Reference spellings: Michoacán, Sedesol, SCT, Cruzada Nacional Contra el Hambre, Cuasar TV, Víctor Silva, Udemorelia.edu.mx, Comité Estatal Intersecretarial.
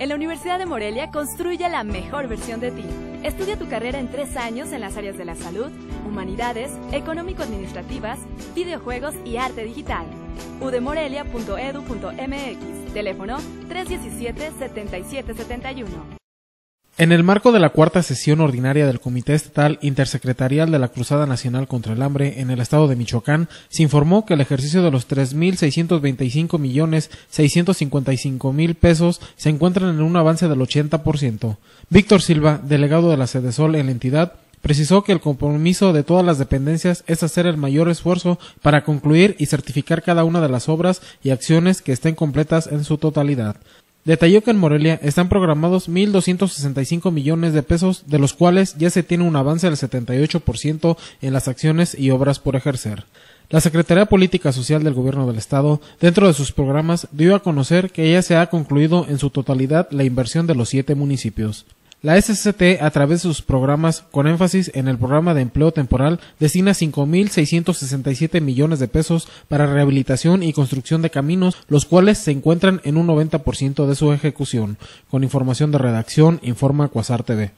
En la Universidad de Morelia construye la mejor versión de ti. Estudia tu carrera en 3 años en las áreas de la salud, humanidades, económico-administrativas, videojuegos y arte digital. Udemorelia.edu.mx. Teléfono 317-7771. En el marco de la 4ª sesión ordinaria del Comité Estatal Intersecretarial de la Cruzada Nacional contra el Hambre en el estado de Michoacán, se informó que el ejercicio de los 3,625,655,000 pesos se encuentran en un avance del 80%. Víctor Silva, delegado de la Sedesol en la entidad, precisó que el compromiso de todas las dependencias es hacer el mayor esfuerzo para concluir y certificar cada una de las obras y acciones que estén completas en su totalidad. Detalló que en Morelia están programados 1.265 millones de pesos, de los cuales ya se tiene un avance del 78% en las acciones y obras por ejercer. La Secretaría de Política Social del Gobierno del Estado, dentro de sus programas, dio a conocer que ya se ha concluido en su totalidad la inversión de los 7 municipios. La SCT, a través de sus programas, con énfasis en el programa de empleo temporal, destina 5.667 millones de pesos para rehabilitación y construcción de caminos, los cuales se encuentran en un 90% de su ejecución. Con información de redacción, informa Cuasar TV.